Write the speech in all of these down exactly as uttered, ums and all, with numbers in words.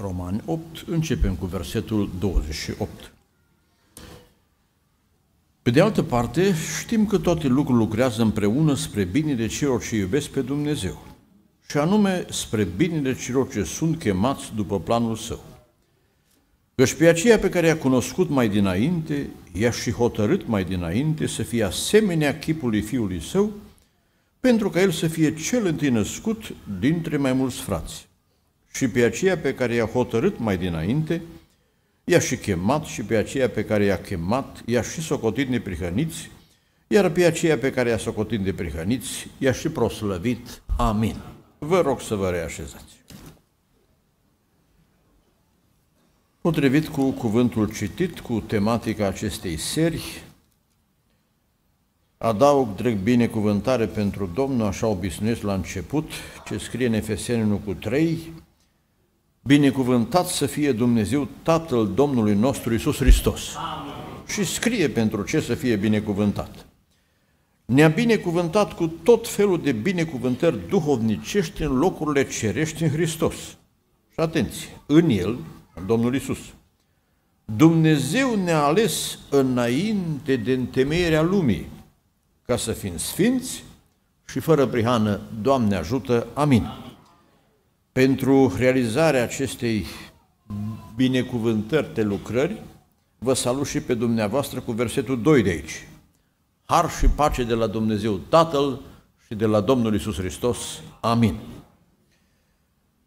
Romani opt, începem cu versetul douăzeci și opt. Pe de altă parte, știm că toate lucrurile lucrează împreună spre binele celor ce iubesc pe Dumnezeu, și anume spre binele celor ce sunt chemați după planul Său. Căci pe aceea pe care i-a cunoscut mai dinainte, i-a și hotărât mai dinainte să fie asemenea chipului Fiului Său, pentru ca El să fie cel întâi născut dintre mai mulți frați. Și pe aceea pe care i-a hotărât mai dinainte, i-a și chemat, și pe aceea pe care i-a chemat, i-a și socotit neprihăniți, iar pe aceea pe care i-a socotit neprihăniți, i-a și proslăvit. Amin. Vă rog să vă reașezați. Potrivit cu cuvântul citit, cu tematica acestei serii, adaug drept binecuvântare pentru Domnul, așa obișnuiesc la început, ce scrie în Efeseni unu cu trei, binecuvântat să fie Dumnezeu Tatăl Domnului nostru Iisus Hristos. Amin. Și scrie pentru ce să fie binecuvântat. Ne-a binecuvântat cu tot felul de binecuvântări duhovnicești în locurile cerești în Hristos. Și atenție, în El, în Domnul Iisus, Dumnezeu ne-a ales înainte de întemeierea lumii, ca să fim sfinți și fără prihană. Doamne ajută, amin. Pentru realizarea acestei binecuvântări de lucrări, vă salut și pe dumneavoastră cu versetul doi de aici. Har și pace de la Dumnezeu Tatăl și de la Domnul Iisus Hristos, amin.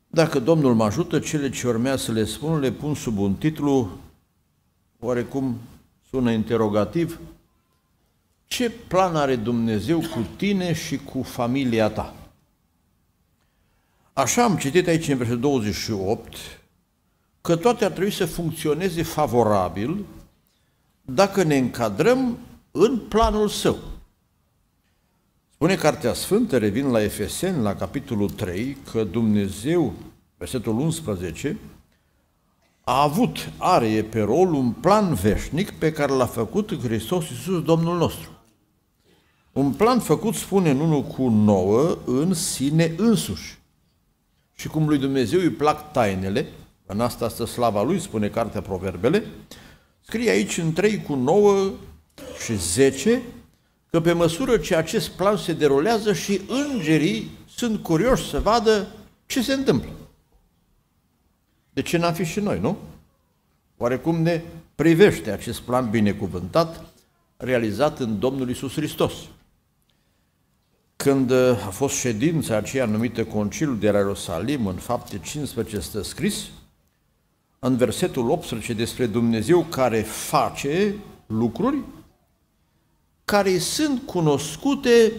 Dacă Domnul mă ajută, cele ce urmează să le spun le pun sub un titlu, oarecum sună interogativ, ce plan are Dumnezeu cu tine și cu familia ta? Așa am citit aici în versetul douăzeci și opt că toate ar trebui să funcționeze favorabil dacă ne încadrăm în planul Său. Spune Cartea Sfântă, revin la Efeseni, la capitolul trei, că Dumnezeu, versetul unsprezece, a avut, are pe rol un plan veșnic pe care l-a făcut în Hristos Iisus, Domnul nostru. Un plan făcut, spune în unu cu nouă, în sine însuși. Și cum lui Dumnezeu îi plac tainele, în asta stă slava Lui, spune Cartea Proverbele, scrie aici în trei cu nouă și zece, că pe măsură ce acest plan se derulează și îngerii sunt curioși să vadă ce se întâmplă. De ce n-am fi și noi, nu? Oarecum ne privește acest plan binecuvântat realizat în Domnul Iisus Hristos. Când a fost ședința aceea numită Conciliul de la Ierusalim, în Fapte cincisprezece stă scris, în versetul optsprezece, despre Dumnezeu care face lucruri care sunt cunoscute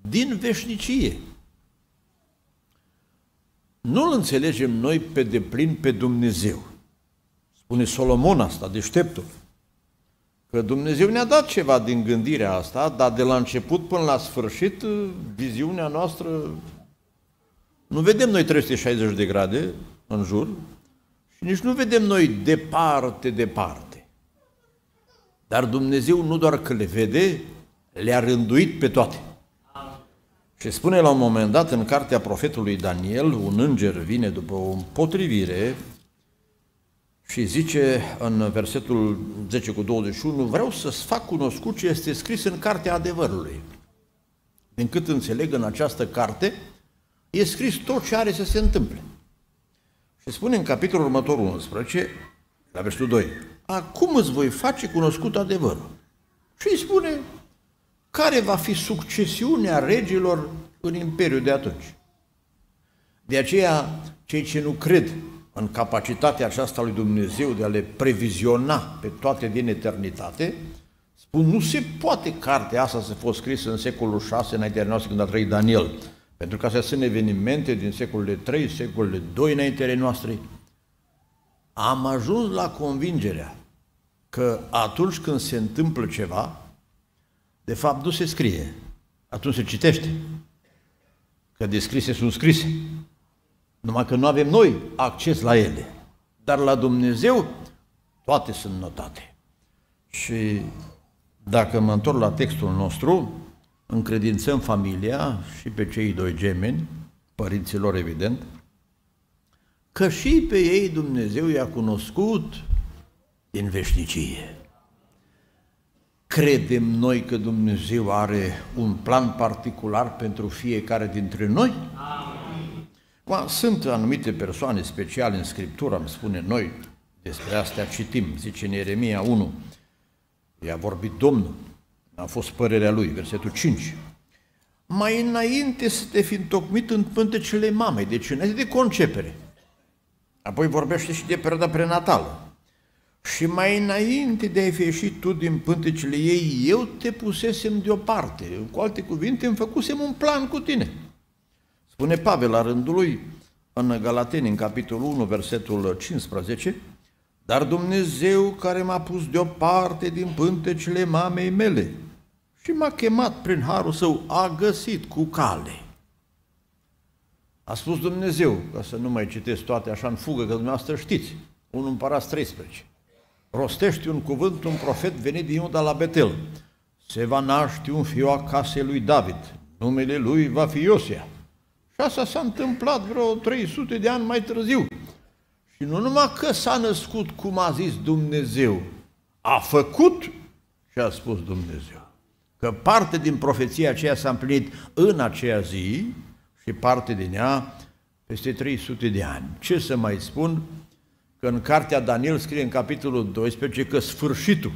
din veșnicie. Nu-L înțelegem noi pe deplin pe Dumnezeu. Spune Solomon asta, deșteptul, că Dumnezeu ne-a dat ceva din gândirea asta, dar de la început până la sfârșit, viziunea noastră, nu vedem noi trei sute șaizeci de grade în jur și nici nu vedem noi departe, departe. Dar Dumnezeu nu doar că le vede, le-a rânduit pe toate. Și spune la un moment dat în cartea profetului Daniel, un înger vine după o împotrivire și zice în versetul zece cu douăzeci și unu, vreau să-ți fac cunoscut ce este scris în cartea adevărului. Din cât înțeleg, în această carte e scris tot ce are să se întâmple. Și spune în capitolul următorul unsprezece, la versetul doi, acum îți voi face cunoscut adevărul. Și îi spune care va fi succesiunea regilor în imperiul de atunci. De aceea, cei ce nu cred în capacitatea aceasta lui Dumnezeu de a le previziona pe toate din eternitate, spun, nu se poate cartea asta să fost scrisă în secolul șase înaintea noastră, când a trăit Daniel, pentru că astea sunt evenimente din secolul trei, secolul doi înaintea noastră. Am ajuns la convingerea că atunci când se întâmplă ceva, de fapt nu se scrie, atunci se citește, că descrise sunt scrise, numai că nu avem noi acces la ele, dar la Dumnezeu toate sunt notate. Și dacă mă întorc la textul nostru, încredințăm familia și pe cei doi gemeni, părinților evident, că și pe ei Dumnezeu i-a cunoscut din veșnicie. Credem noi că Dumnezeu are un plan particular pentru fiecare dintre noi? Amin. Sunt anumite persoane speciale în Scriptură, îmi spune noi, despre astea citim, zice în Ieremia unu, i-a vorbit Domnul, a fost părerea lui, versetul cinci. Mai înainte să te fi întocmit în pântecele mamei, deci înainte de concepere. Apoi vorbește și de perioada prenatală. Și mai înainte de a fi ieșit tu din pântecele ei, eu te pusesem deoparte. Cu alte cuvinte, îmi făcusem un plan cu tine. Spune Pavel la rândul lui în Galateni, în capitolul unu, versetul cincisprezece, dar Dumnezeu care m-a pus deoparte din pântecele mamei mele și m-a chemat prin harul său, a găsit cu cale. A spus Dumnezeu, ca să nu mai citesc toate așa în fugă, că dumneavoastră știți, unu Împărați treisprezece, rostește un cuvânt, un profet venit din Iuda la Betel. Se va naște un fiu a casei lui David, numele lui va fi Iosea. Și asta s-a întâmplat vreo trei sute de ani mai târziu. Și nu numai că s-a născut, cum a zis Dumnezeu, a făcut și a spus Dumnezeu. Că parte din profeția aceea s-a împlinit în aceea zi și parte din ea peste trei sute de ani. Ce să mai spun? Că în cartea Daniel scrie în capitolul doisprezece că sfârșitul,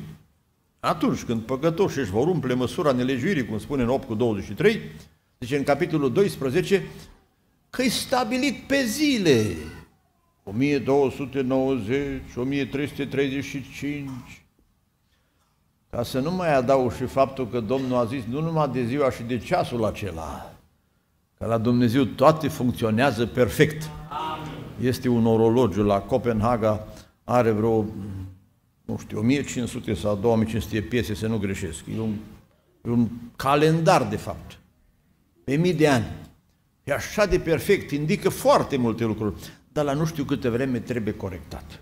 atunci când păcătoșii își vor umple măsura nelegiuirii, cum spune în opt cu douăzeci și trei, zice în capitolul doisprezece că e stabilit pe zile, o mie două sute nouăzeci, o mie trei sute treizeci și cinci, ca să nu mai adaug și faptul că Domnul a zis nu numai de ziua și de ceasul acela, că la Dumnezeu toate funcționează perfect. Este un orologiu la Copenhaga, are vreo, nu știu, o mie cinci sute sau două mii cinci sute piese, să nu greșesc. E un, e un calendar, de fapt, pe mii de ani. E așa de perfect, indică foarte multe lucruri, dar la nu știu câte vreme trebuie corectat.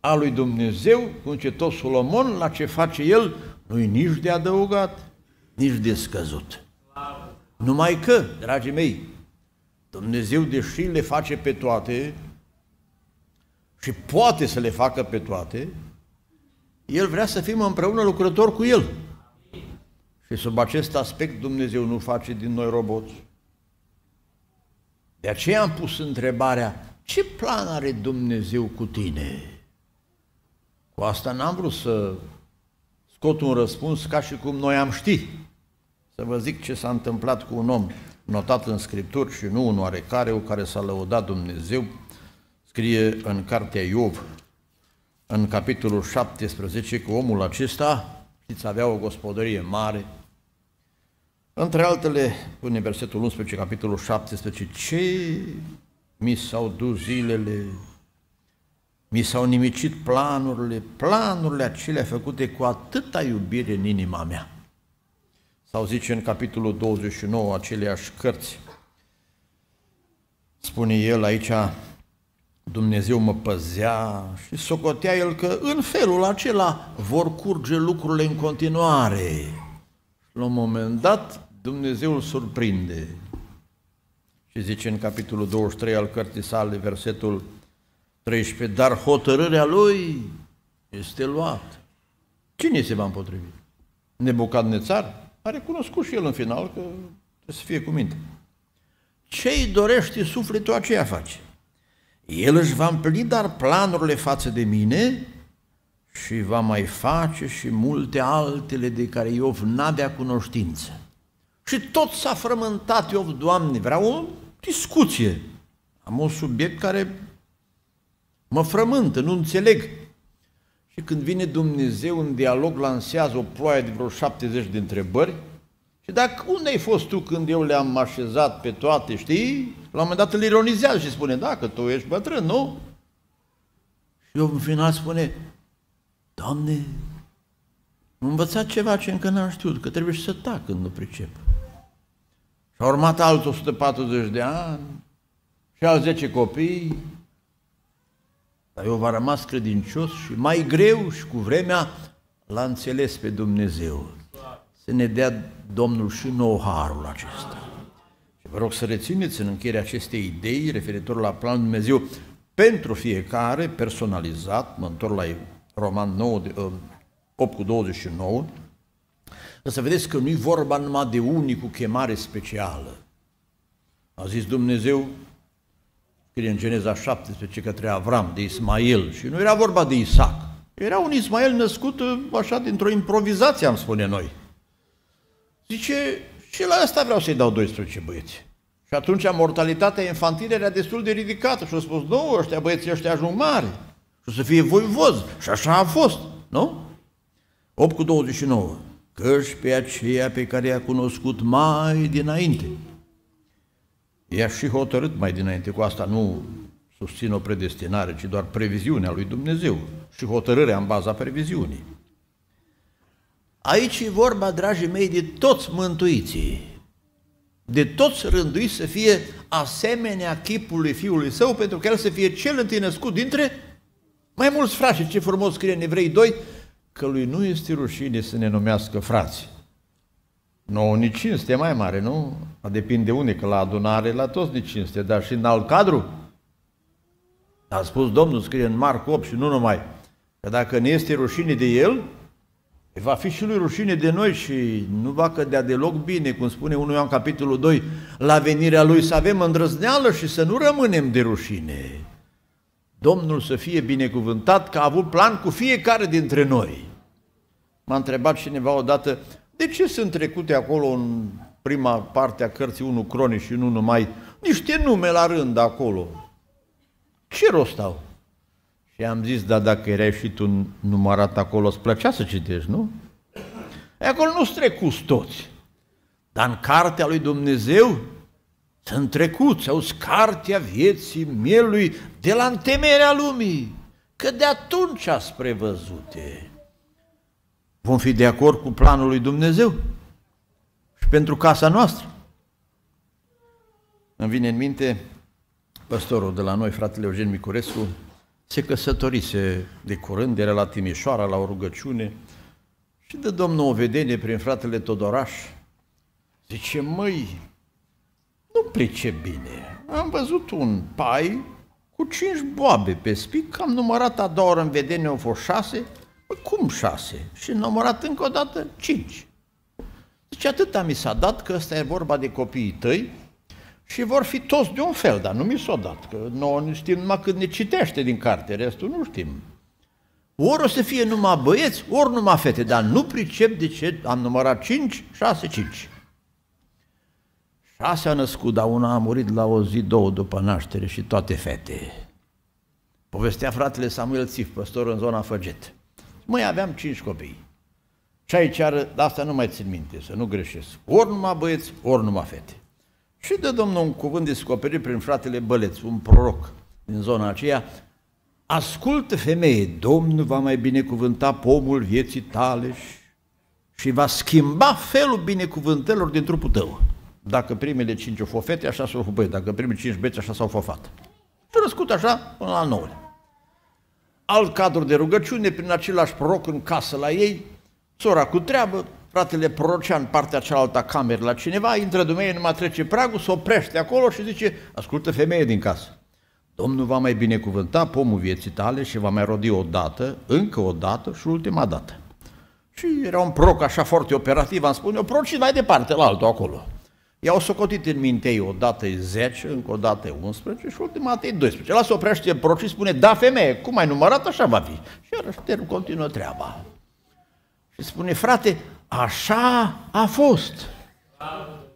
A lui Dumnezeu, cum zice tot Solomon, la ce face el, nu-i nici de adăugat, nici de scăzut. Numai că, dragii mei, Dumnezeu, deși le face pe toate și poate să le facă pe toate, El vrea să fim împreună lucrători cu El. Și sub acest aspect Dumnezeu nu face din noi roboți. De aceea am pus întrebarea, ce plan are Dumnezeu cu tine? Cu asta n-am vrut să scot un răspuns ca și cum noi am ști. Să vă zic ce s-a întâmplat cu un om notat în Scripturi și nu un oarecare, o care s-a lăudat Dumnezeu, scrie în cartea Iov, în capitolul șaptesprezece, că omul acesta, știți, avea o gospodărie mare. Între altele, pune versetul unsprezece, capitolul șaptesprezece, ce mi s-au dus zilele, mi s-au nimicit planurile, planurile acelea făcute cu atâta iubire în inima mea. Sau zice în capitolul douăzeci și nouă, aceleași cărți, spune el aici, Dumnezeu mă păzea și socotea el că în felul acela vor curge lucrurile în continuare. La un moment dat, Dumnezeu îl surprinde și zice în capitolul douăzeci și trei al cărții sale, versetul treisprezece, dar hotărârea lui este luată. Cine se va împotrivi? Nebucat Nețar? A recunoscut și el în final că trebuie să fie cu minte. Ce-i dorește sufletul, aceea face. El își va împlini dar planurile față de mine și va mai face și multe altele de care Iov n-avea cunoștință. Și tot s-a frământat Iov, Doamne, vreau o discuție. Am un subiect care mă frământă, nu înțeleg. Și când vine Dumnezeu în dialog, lansează o ploaie de vreo șaptezeci de întrebări. Și dacă unde ai fost tu când eu le-am așezat pe toate, știi? La un moment dat îl ironizează și spune, da, că tu ești bătrân, nu? Și eu în final spune, Doamne, m-am învățat ceva ce încă n-am știut, că trebuie și să tac când nu pricep. Și a urmat alți o sută patruzeci de ani și alți zece copii. Dar eu v-a rămas credincios și mai greu și cu vremea l-a înțeles pe Dumnezeu. Să ne dea Domnul și nou harul acesta. Și Vă rog să rețineți în încheierea acestei idei referitor la planul Dumnezeu pentru fiecare, personalizat, mă întorc la Roman opt cu douăzeci și nouă, să vedeți că nu-i vorba numai de unii cu chemare specială. A zis Dumnezeu, scrie în Geneza șaptesprezece, către Avram, de Ismael, și nu era vorba de Isaac. Era un Ismael născut așa dintr-o improvizație, am spune noi. Zice, și la asta vreau să-i dau doisprezece băieți. Și atunci mortalitatea infantilă era destul de ridicată și au spus, nu, ăștia băieții ăștia ajung mari și o să fie voivozi. Și așa a fost, nu? opt cu douăzeci și nouă. Căci pe aceea pe care i-a cunoscut mai dinainte. I-a și hotărât mai dinainte, cu asta nu susțin o predestinare, ci doar previziunea lui Dumnezeu și hotărârea în baza previziunii. Aici e vorba, dragii mei, de toți mântuiții, de toți rânduiți să fie asemenea chipului Fiului Său, pentru că El să fie cel întâi născut dintre mai mulți frați. Și ce frumos scrie în Evrei doi, că lui nu este rușine să ne numească frați. Nouă ni cinste mai mare, nu? Depinde unde, că la adunare la toți ni cinste, dar și în alt cadru. A spus Domnul, scrie în Marcu opt și nu numai, că dacă ne este rușine de El, va fi și lui rușine de noi și nu va cădea deloc bine, cum spune unu Ioan capitolul doi, la venirea Lui să avem îndrăzneală și să nu rămânem de rușine. Domnul să fie binecuvântat că a avut plan cu fiecare dintre noi. M-a întrebat cineva odată, de ce sunt trecute acolo în prima parte a cărții unu Cronici și nu numai, niște nume la rând acolo? Ce rost au? Și am zis, da, dacă erai și tu numărat acolo, îți plăcea să citești, nu? E acolo nu-s trecuți toți, dar în cartea lui Dumnezeu sunt trecuți, auzi, cartea vieții mielui de la întemeierea lumii, că de atunci ați prevăzute. Vom fi de acord cu planul lui Dumnezeu și pentru casa noastră. Îmi vine în minte păstorul de la noi, fratele Eugen Micurescu, se căsătorise de curând, era la Timișoara, la o rugăciune și de Domnul o vedenie prin fratele Todoraș. Zice, măi, nu plece bine. Am văzut un pai cu cinci boabe pe spic, am numărat a doua oră în vedenie, au fost șase, mă, cum șase? Și am numărat încă o dată cinci. Zice, atâta mi s-a dat că ăsta e vorba de copiii tăi, și vor fi toți de un fel, dar nu mi s-o dat, că noi nu știm numai cât ne citește din carte, restul nu știm. Ori o să fie numai băieți, ori numai fete, dar nu pricep de ce am numărat cinci, șase, cinci. Șase a născut, dar una a murit la o zi, două după naștere și toate fete. Povestea fratele Samuel Țif, păstor în zona Făget. Măi, aveam cinci copii. Și aici, asta nu mai țin minte, să nu greșesc. Ori numai băieți, ori numai fete. Și de Domnul un cuvânt descoperit prin fratele Băleț, un proroc din zona aceea. Ascultă, femeie, Domnul va mai binecuvânta pomul vieții tale și va schimba felul binecuvântărilor din trupul tău. Dacă primele cinci au fost fete, așa s-au fost băieți, dacă primele cinci băieți, așa s-au fost fată. Și răscut așa până la nouă. Alt cadru de rugăciune, prin același proroc în casă la ei, sora cu treabă, fratele prorocea în partea cealaltă a camerei la cineva, intră dumneavoastră, numai trece pragul, se oprește acolo și zice, ascultă, femeie din casă, Domnul va mai binecuvânta pomul vieții tale și va mai rodi o dată, încă o dată și ultima dată. Și era un proroc așa foarte operativ, am spune, o prorocit mai departe la altul acolo. I-au socotit în minte ei, o dată e zece, încă o dată e unsprezece și ultima dată e doisprezece. La se oprește prorocit, spune, da, femeie, cum ai numărat, așa va fi. Și iarăși continuă treaba. Și spune, frate, așa a fost,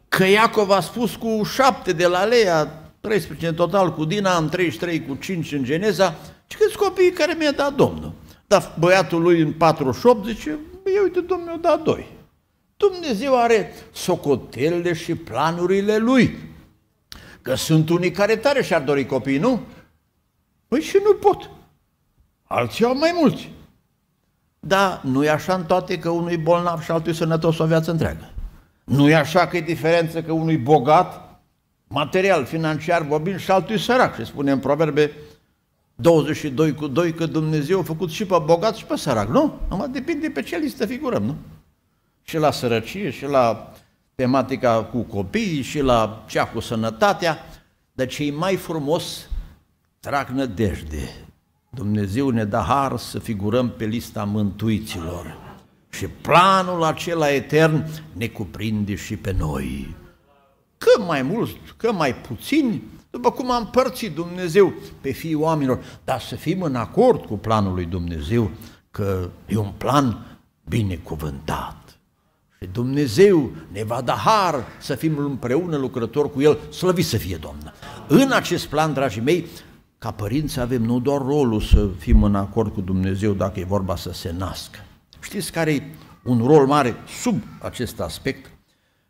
că Iacov a spus cu șapte de la Leia, treisprezece în total cu Dina, am treizeci și trei cu cinci în Geneza, și câți copiii care mi-a dat Domnul. Dar băiatul lui în patruzeci și opt zice, eu uite, Domnul mi-a dat doi. Dumnezeu are socotelele și planurile Lui, că sunt unii care tare și-ar dori copii, nu? Păi și nu pot, alții au mai mulți. Dar nu e așa în toate că unul e bolnav și altul e sănătos o viață întreagă. Nu e așa că e diferență că unul e bogat, material, financiar, vorbind, și altul e sărac. Și spune în Proverbe douăzeci și doi cu doi că Dumnezeu a făcut și pe bogat și pe sărac, nu? Numai depinde pe ce listă figurăm, nu? Și la sărăcie, și la tematica cu copiii și la cea cu sănătatea, dar ce-i mai frumos, trag nădejde. Dumnezeu ne dă har să figurăm pe lista mântuiților și planul acela etern ne cuprinde și pe noi. Că mai mulți, că mai puțini, după cum a împărțit Dumnezeu pe fiii oamenilor, dar să fim în acord cu planul lui Dumnezeu, că e un plan binecuvântat. Și Dumnezeu ne va da har să fim împreună lucrători cu El, slăvit să fie Domnul. În acest plan, dragii mei, ca părinți avem nu doar rolul să fim în acord cu Dumnezeu dacă e vorba să se nască. Știți care e un rol mare sub acest aspect?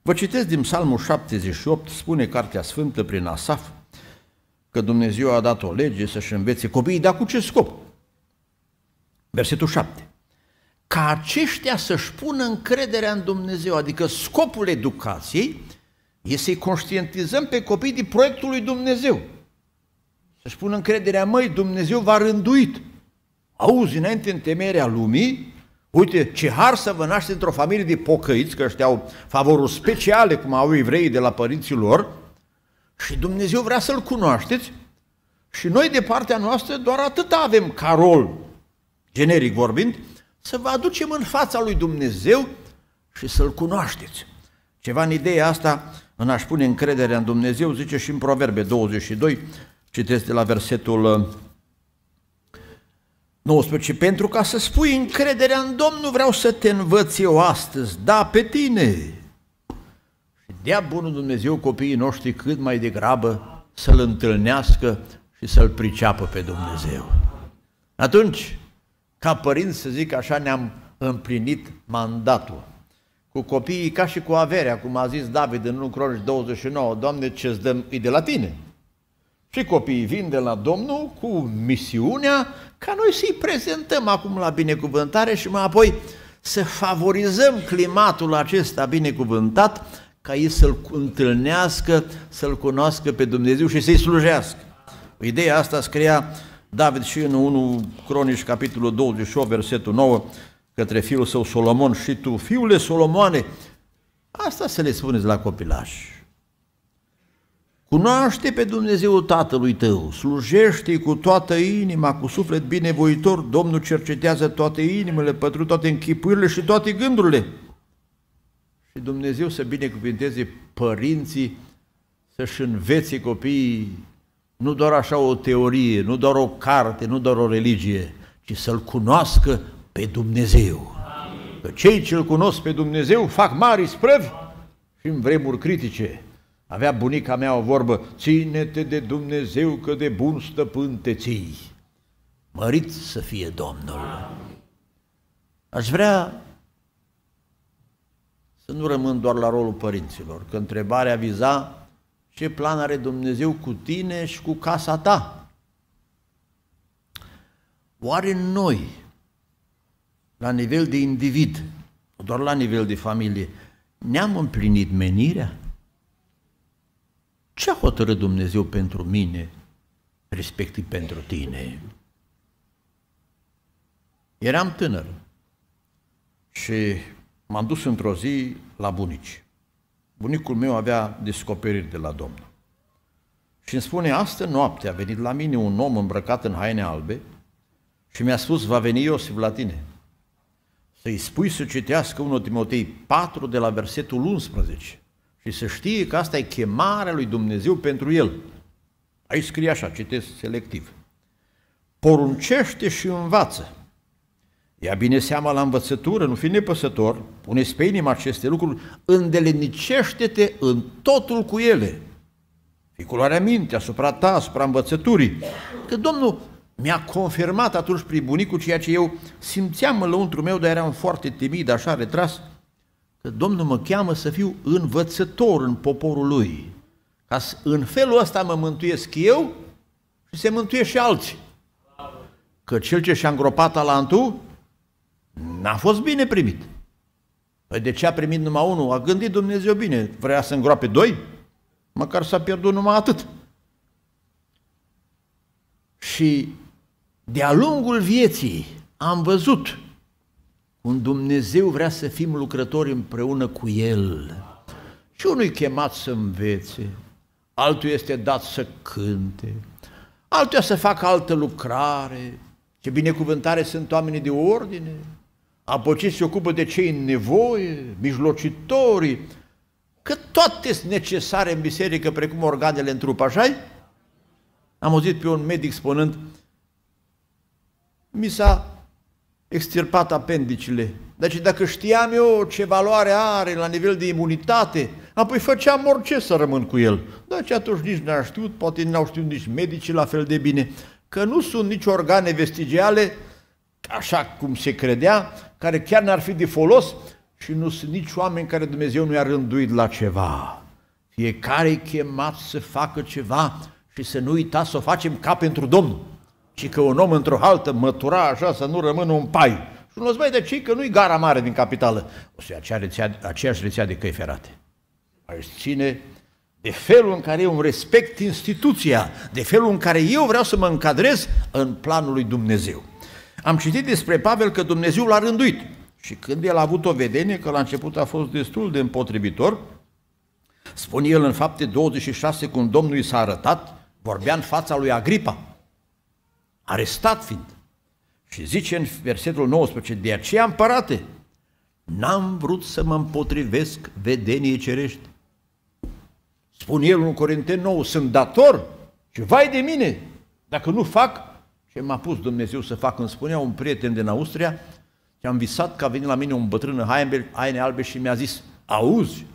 Vă citesc din Psalmul șaptezeci și opt, spune Cartea Sfântă prin Asaf că Dumnezeu a dat o lege să-și învețe copiii, dar cu ce scop? Versetul șapte. Ca aceștia să-și pună încrederea în Dumnezeu, adică scopul educației e să-i conștientizăm pe copii din proiectul lui Dumnezeu. Să-și pună încrederea, măi, Dumnezeu v-a rânduit. Auzi, înainte în temerea lumii, uite, ce har să vă naște într-o familie de pocăiți, că ăștia au favoruri speciale, cum au evreii de la părinții lor, și Dumnezeu vrea să-L cunoașteți și noi de partea noastră doar atât avem ca rol, generic vorbind, să vă aducem în fața lui Dumnezeu și să-L cunoașteți. Ceva în ideea asta, în a-și pune încrederea în Dumnezeu, zice și în Proverbe douăzeci și doi, citesc de la versetul nouăsprezece, pentru ca să spui încrederea în Domnul vreau să te învăț eu astăzi, da, pe tine. Și dea bunul Dumnezeu copiii noștri cât mai degrabă să-L întâlnească și să-L priceapă pe Dumnezeu. Atunci, ca părinți, să zic așa, ne-am împlinit mandatul. Cu copiii ca și cu averea, cum a zis David în unu Cronici douăzeci și nouă, Doamne, ce-ți dăm, e de la tine. Și copiii vin de la Domnul cu misiunea ca noi să-i prezentăm acum la binecuvântare și mai apoi să favorizăm climatul acesta binecuvântat ca ei să-L întâlnească, să-L cunoască pe Dumnezeu și să-i slujească. Ideea asta scria David și în unu Cronici capitolul douăzeci și opt, versetul nouă, către fiul său Solomon, și tu, fiule Solomoane, asta să le spuneți la copilași. Cunoaște pe Dumnezeu Tatălui tău, slujește-i cu toată inima, cu suflet binevoitor, Domnul cercetează toate inimile, pătrunde toate închipuirile și toate gândurile. Și Dumnezeu să binecuvinteze părinții să-și învețe copiii nu doar așa o teorie, nu doar o carte, nu doar o religie, ci să-L cunoască pe Dumnezeu. Că cei ce-L cunosc pe Dumnezeu fac mari isprăvi și în vremuri critice. Avea bunica mea o vorbă, ține-te de Dumnezeu că de bun stăpân te ții. Mărit să fie Domnul. Aș vrea să nu rămân doar la rolul părinților, că întrebarea viza ce plan are Dumnezeu cu tine și cu casa ta. Oare noi, la nivel de individ, nu doar la nivel de familie, ne-am împlinit menirea? Ce a hotărât Dumnezeu pentru mine, respectiv pentru tine? Eram tânăr și m-am dus într-o zi la bunici. Bunicul meu avea descoperiri de la Domnul. Și îmi spune, astă noapte a venit la mine un om îmbrăcat în haine albe și mi-a spus, va veni Iosif la tine. Să-i spui să citească unu Timotei patru de la versetul unsprezece. Și să știe că asta e chemarea lui Dumnezeu pentru el. Aici scrie așa, citesc selectiv. Poruncește și învață. Ia bine seama la învățătură, nu fi nepăsător, pune-ți pe inima aceste lucruri, îndelenicește-te în totul cu ele. Fii culoarea minte asupra ta, asupra învățăturii. Că Domnul mi-a confirmat atunci prin bunicul ceea ce eu simțeam în lăuntru meu, dar eram foarte timid, așa retras, că Domnul mă cheamă să fiu învățător în poporul Lui. Ca să, în felul ăsta mă mântuiesc eu și se mântuie și alții. Că cel ce și-a îngropat talentul n-a fost bine primit. Păi de ce a primit numai unul? A gândit Dumnezeu bine. Vrea să îngroape doi? Măcar s-a pierdut numai atât. Și de-a lungul vieții am văzut un Dumnezeu vrea să fim lucrători împreună cu El. Și unul e chemat să învețe, altul este dat să cânte, altul să facă altă lucrare. Ce binecuvântare sunt oamenii de ordine, apociți se ocupă de cei în nevoie, mijlocitorii, că toate sunt necesare în biserică, precum organele în trup, așa-i? Am auzit pe un medic spunând, mi s-a extirpat apendicile, deci dacă știam eu ce valoare are la nivel de imunitate, apoi făceam orice să rămân cu el. Deci atunci nici n-am știut, poate n-au știut nici medicii la fel de bine, că nu sunt nici organe vestigiale, așa cum se credea, care chiar n-ar fi de folos și nu sunt nici oameni care Dumnezeu nu i-a rânduit la ceva. Fiecare e chemat să facă ceva și să nu uita să o facem ca pentru Domnul, ci că un om într-o haltă mătura așa să nu rămână un pai. Și nu-ți mai de ce că nu-i gara mare din capitală, o să ia aceeași rețea de căi ferate. Aici ține de felul în care eu respect instituția, de felul în care eu vreau să mă încadrez în planul lui Dumnezeu. Am citit despre Pavel că Dumnezeu l-a rânduit și când el a avut o vedenie, că la început a fost destul de împotrivitor, spune el în Fapte douăzeci și șase, când Domnul i s-a arătat, vorbea în fața lui Agripa, arestat fiind. Și zice în versetul nouăsprezece, de aceea, împărate, n-am vrut să mă împotrivesc vedeniei cerești. Spune el în Corinteni nouă, sunt dator și vai de mine dacă nu fac ce m-a pus Dumnezeu să fac. Îmi spunea un prieten din Austria, și am visat că a venit la mine un bătrân în haine albe și mi-a zis, auzi,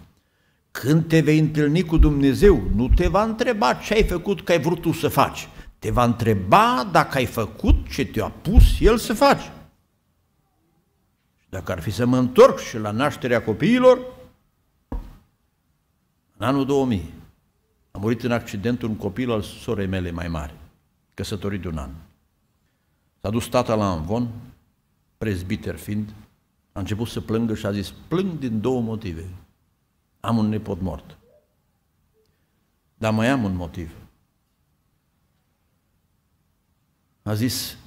când te vei întâlni cu Dumnezeu, nu te va întreba ce ai făcut, că ai vrut tu să faci. Te va întreba dacă ai făcut ce te-a pus El să faci. Și dacă ar fi să mă întorc și la nașterea copiilor, în anul două mii, a murit în accidentul un copil al sorei mele mai mare, căsătorit de un an. S-a dus tata la amvon, prezbiter fiind, a început să plângă și a zis, plâng din două motive. Am un nepot mort, dar mai am un motiv. A zis,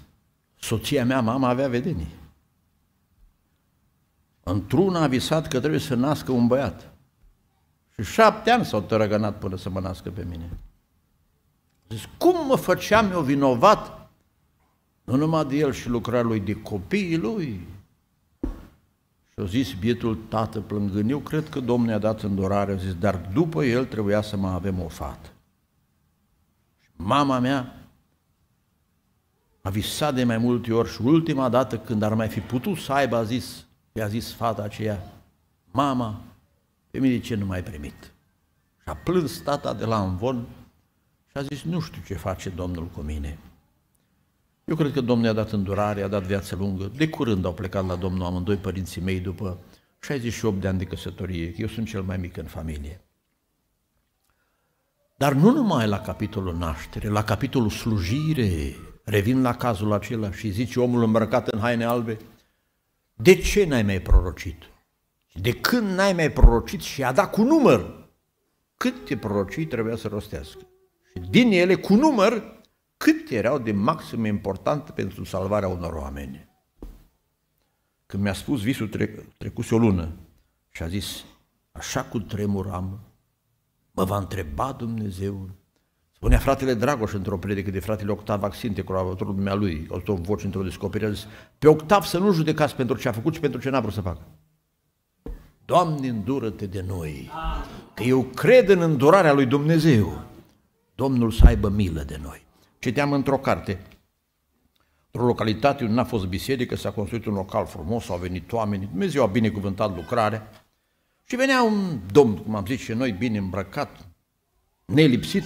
soția mea, mama, avea vedenii. Într-una a visat că trebuie să nască un băiat. Și șapte ani s-au tărăgănat până să mă nască pe mine. A zis, cum mă făceam eu vinovat, nu numai de el și lucrarea lui, de copiii lui. Și a zis bietul tată plângând, eu cred că Domnul i-a dat îndurare, a zis, dar după el trebuia să mai avem o fată. Și mama mea a visat de mai multe ori și ultima dată când ar mai fi putut să aibă, a zis, i-a zis fata aceea, mama, pe mine ce nu m-ai primit? Și a plâns tata de la amvon și a zis, nu știu ce face Domnul cu mine. Eu cred că Domnul i-a dat îndurare, i-a dat viață lungă. De curând au plecat la Domnul amândoi părinții mei după șaizeci și opt de ani de căsătorie. Eu sunt cel mai mic în familie. Dar nu numai la capitolul naștere, la capitolul slujire. Revin la cazul acela și zice omul îmbrăcat în haine albe, de ce n-ai mai prorocit? De când n-ai mai prorocit? Și a dat cu număr câte prorocii trebuia să rostească. Și din ele, cu număr, cât erau de maxim importante pentru salvarea unor oameni. Când mi-a spus visul, trec, trecuse o lună și a zis, așa cu tremuram, mă va întreba Dumnezeu. Spunea fratele Dragoș într-o predică de fratele Octav Axintec, colaboratorul dumnealui, au stat o voce într-o descoperire, a zis, pe Octav să nu judecați pentru ce a făcut și pentru ce n-a vrut să facă. Doamne, îndură-te de noi, că eu cred în îndurarea lui Dumnezeu. Domnul să aibă milă de noi. Citeam într-o carte, într-o localitate unde n-a fost biserică, s-a construit un local frumos, au venit oameni, Dumnezeu a binecuvântat lucrarea și venea un domn, cum am zis și noi, bine îmbrăcat, nelipsit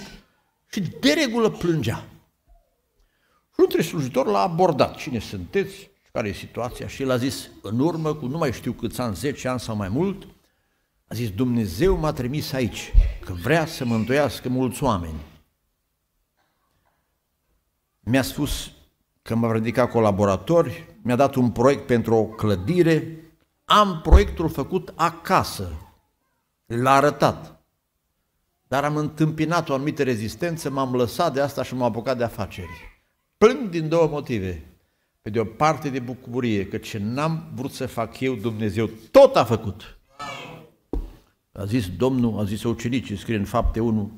și de regulă plângea. Și între slujitor l-a abordat, cine sunteți și care e situația, și el a zis, în urmă cu nu mai știu câți ani, zece ani sau mai mult, a zis, Dumnezeu m-a trimis aici, că vrea să mântuiască mulți oameni. Mi-a spus că m-a ridicat colaboratori, mi-a dat un proiect pentru o clădire, am proiectul făcut acasă, l-a arătat, dar am întâmpinat o anumită rezistență, m-am lăsat de asta și m-am apucat de afaceri. Plâng din două motive, pe de o parte de bucurie, că ce n-am vrut să fac eu, Dumnezeu tot a făcut. A zis Domnul, a zis ucenicii, scrie în Fapte unu,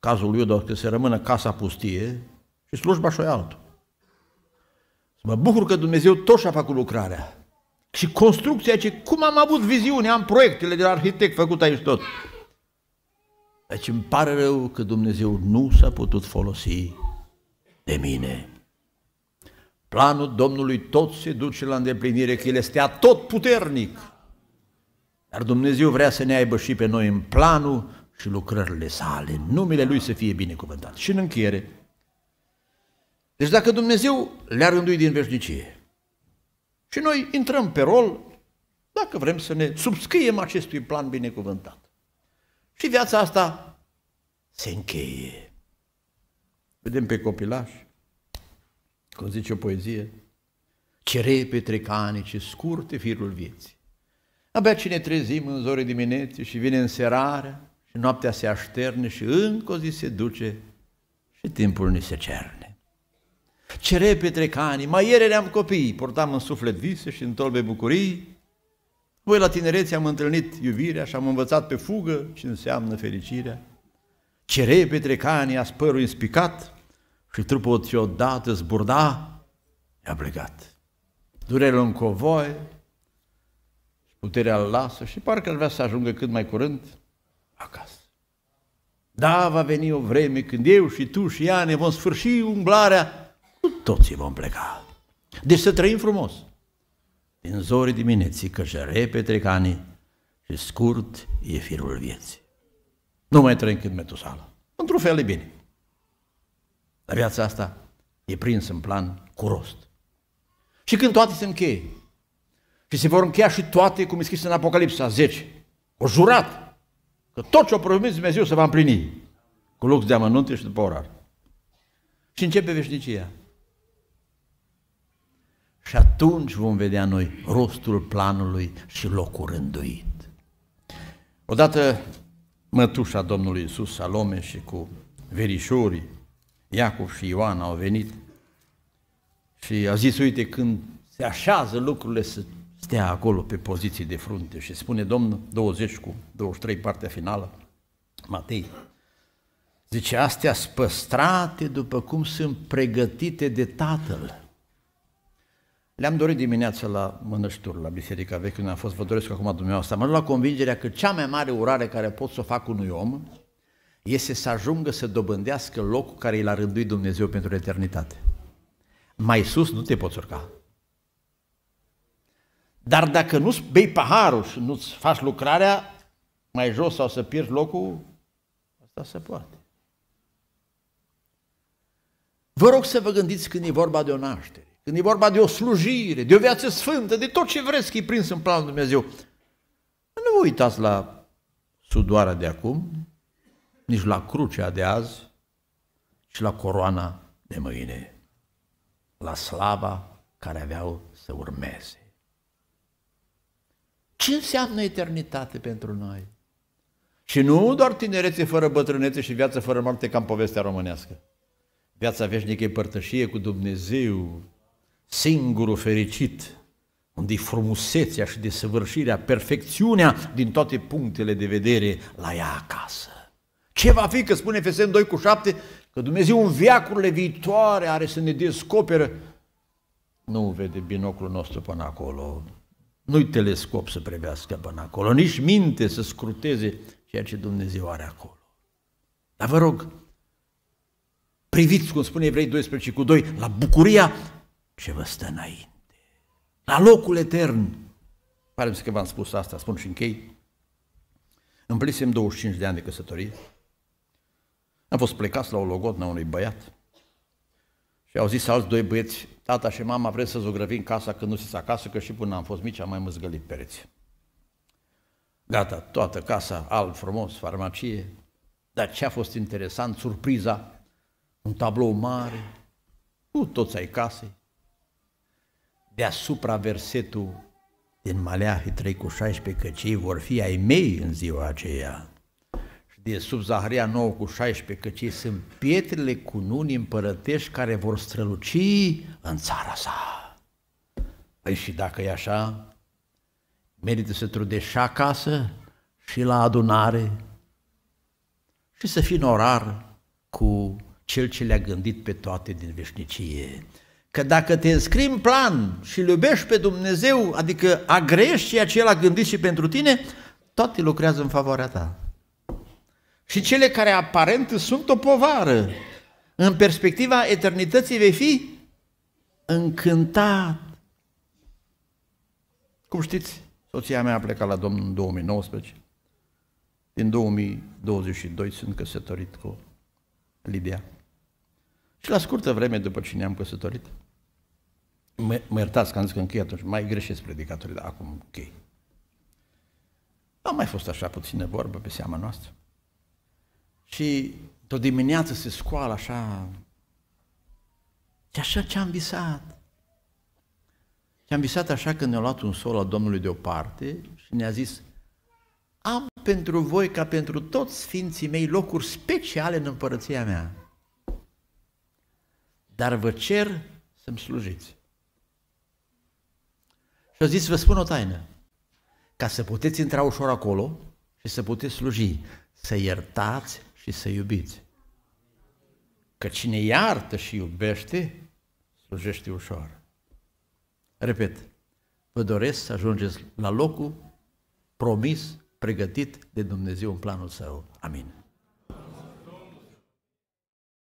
cazul lui Iuda, că se rămână casa pustie și slujba și-o e altul. Mă bucur că Dumnezeu tot și-a făcut lucrarea. Și construcția ce, cum am avut viziune, am proiectele de la arhitect făcut aici tot. Deci îmi pare rău că Dumnezeu nu s-a putut folosi de mine. Planul Domnului tot se duce la îndeplinire, că El este atotputernic. Dar Dumnezeu vrea să ne aibă și pe noi în planul și lucrările sale. Numele Lui să fie binecuvântat. Și în încheiere. Deci dacă Dumnezeu le-a rânduit din veșnicie și noi intrăm pe rol, dacă vrem să ne subscriem acestui plan binecuvântat. Și viața asta se încheie. Vedem pe copilaș, cum zice o poezie, ce repede trec ani, ce scurte firul vieții. Abia ce ne trezim în zori dimineții și vine înserarea și noaptea se așterne și încă o zi se duce și timpul ni se cerne. Ce repede trec ani, mai ieri eram copii, portam în suflet vise și în tolbe bucurii. Voi la tinerețe am întâlnit iubirea și am învățat pe fugă ce înseamnă fericirea. Ce repede trec ani, aspărul inspicat și trupul ce odată zburda, i-a plecat. Durerea în covoi, puterea îl lasă și parcă ar vrea să ajungă cât mai curând acasă. Da, va veni o vreme când eu și tu și ea ne vom sfârși umblarea, cu toții vom pleca. Deci să trăim frumos. Din zorii dimineții, că și repede trec ani și scurt e firul vieții. Nu mai trăim cât Metusala. Într-un fel e bine. Dar viața asta e prins în plan cu rost. Și când toate se încheie, și se vor încheia și toate, cum e scris în Apocalipsa zece, o jurat că tot ce o promis Dumnezeu se va împlini, cu lux de amănunte și după orar. Și începe veșnicia. Și atunci vom vedea noi rostul planului și locul rânduit. Odată mătușa Domnului Iisus, Salome, și cu verișorii Iacov și Ioan au venit și a zis, uite, când se așează lucrurile să stea acolo pe poziții de frunte. Și spune Domnul, douăzeci cu douăzeci și trei, partea finală, Matei, zice, astea sunt păstrate după cum sunt pregătite de Tatăl. Le-am dorit dimineața la mănășturi, la Biserica Veche, unde am fost, vă doresc acum dumneavoastră. M-am luat convingerea că cea mai mare urare care pot să o fac unui om este să ajungă să dobândească locul care l-a rânduit Dumnezeu pentru eternitate. Mai sus nu te poți urca. Dar dacă nu-ți bei paharul și nu-ți faci lucrarea, mai jos sau să pierzi locul, asta se poate. Vă rog să vă gândiți când e vorba de o naștere, când e vorba de o slujire, de o viață sfântă, de tot ce vreți că e prins în planul Dumnezeu. Nu vă uitați la sudoarea de acum, nici la crucea de azi, ci la coroana de mâine, la slava care aveau să urmeze. Ce înseamnă eternitate pentru noi? Și nu doar tinerețe fără bătrânețe și viață fără moarte, ca în povestea românească. Viața veșnică e părtășie cu Dumnezeu, singurul fericit, unde e frumusețea și desăvârșirea, perfecțiunea din toate punctele de vedere la ea acasă. Ce va fi, că spune Efeseni doi cu șapte, că Dumnezeu în veacurile viitoare are să ne descoperă. Nu vede binoclul nostru până acolo. Nu-i telescop să privească până acolo, nici minte să scruteze ceea ce Dumnezeu are acolo. Dar vă rog, priviți, cum spune Evrei doisprezece cu doi, la bucuria ce vă stă înainte, la locul etern. Pare-mi că v-am spus asta, spun și închei. Împlisem douăzeci și cinci de ani de căsătorie, am fost plecați la o logodnă a unui băiat și au zis alți doi băieți, tata și mama, vreți să zugrăvim casa când nu sunteți acasă, că și până am fost mici am mai măzgălit pereți. Gata, toată casa, alb frumos, farmacie, dar ce a fost interesant, surpriza, un tablou mare, cu toți ai casei, deasupra versetul din Maleahi trei cu șaisprezece, că cei vor fi ai mei în ziua aceea, și de sub Zaharia nouă cu șaisprezece, că cei sunt pietrele cununii împărătești care vor străluci în țara sa. Păi și dacă e așa, merită să trudești și acasă și la adunare și să fii în orar cu cel ce le-a gândit pe toate din veșnicie. Că dacă te înscrii în plan și îl iubești pe Dumnezeu, adică agrești ceea ce El a gândit și pentru tine, toate lucrează în favoarea ta. Și cele care aparent sunt o povară, în perspectiva eternității vei fi încântat. Cum știți, soția mea a plecat la Domnul în două mii nouăsprezece. Din două mii douăzeci și doi sunt căsătorit cu Lidia. Și la scurtă vreme după ce ne-am căsătorit, mă, mă iertați că am zis că închei atunci, mai greșesc predicatorii, dar acum închei. Okay. A mai fost așa puțină vorbă pe seama noastră. Și de-o dimineață se scoală așa, și așa ce-am visat. Și-am visat așa că ne-a luat un sol al Domnului deoparte și ne-a zis: am pentru voi, ca pentru toți sfinții mei, locuri speciale în împărăția mea. Dar vă cer să-mi slujiți. Și au zis, vă spun o taină, ca să puteți intra ușor acolo și să puteți sluji, să iertați și să iubiți. Că cine iartă și iubește, slujește ușor. Repet, vă doresc să ajungeți la locul promis, pregătit de Dumnezeu în planul Său. Amin.